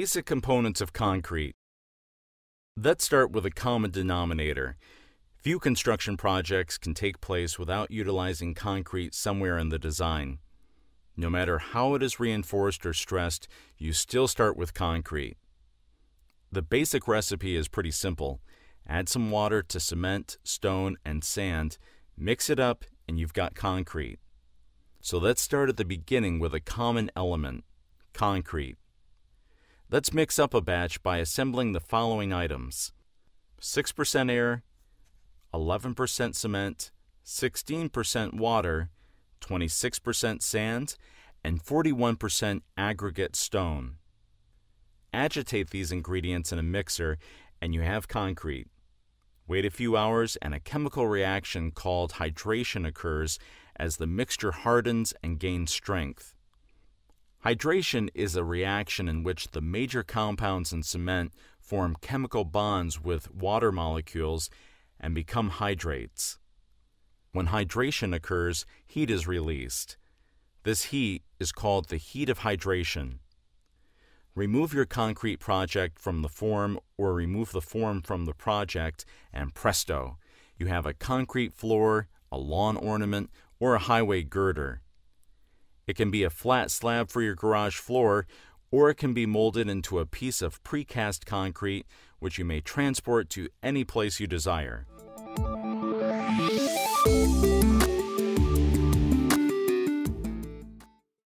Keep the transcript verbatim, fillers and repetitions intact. Basic components of concrete. Let's start with a common denominator. Few construction projects can take place without utilizing concrete somewhere in the design. No matter how it is reinforced or stressed, you still start with concrete. The basic recipe is pretty simple. Add some water to cement, stone, and sand, mix it up, and you've got concrete. So let's start at the beginning with a common element, concrete. Let's mix up a batch by assembling the following items: six percent air, eleven percent cement, sixteen percent water, twenty-six percent sand, and forty-one percent aggregate stone. Agitate these ingredients in a mixer and you have concrete. Wait a few hours and a chemical reaction called hydration occurs as the mixture hardens and gains strength. Hydration is a reaction in which the major compounds in cement form chemical bonds with water molecules and become hydrates. When hydration occurs, heat is released. This heat is called the heat of hydration. Remove your concrete project from the form or remove the form from the project and presto, you have a concrete floor, a lawn ornament, or a highway girder. It can be a flat slab for your garage floor, or it can be molded into a piece of precast concrete which you may transport to any place you desire.